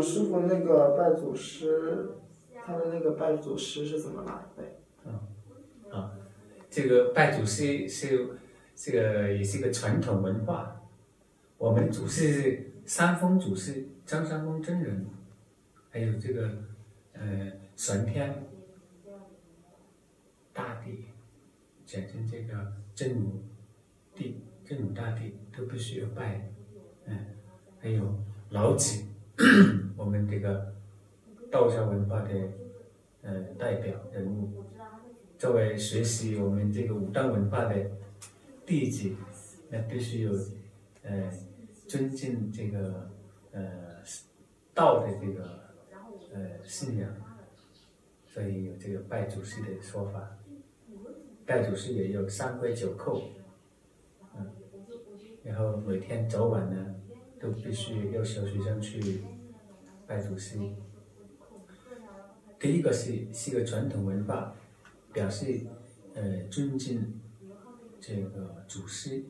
师傅那个拜祖师，他的那个拜祖师是怎么来的？这个拜祖师是这个也是一个传统文化。我们祖师三丰祖师张三丰真人，还有这个玄天大帝，简称这个真武帝、真武大帝都必须要拜。还有老子。 我们这个道家文化的代表人物，作为学习我们这个武当文化的弟子，那必须有尊敬这个道的这个信仰，所以有这个拜祖师的说法。拜祖师也有三跪九叩，然后每天早晚呢。 都必须要小学生去拜祖师。第一个是一个传统文化，表示尊敬这个祖师；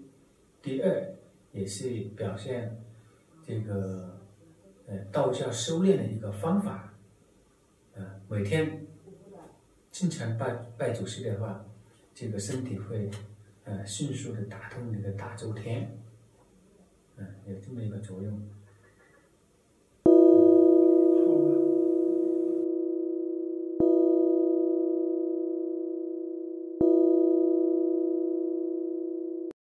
第二也是表现这个道家修炼的一个方法。每天经常拜祖师的话，这个身体会迅速的打通你的大周天。有这么一个作用。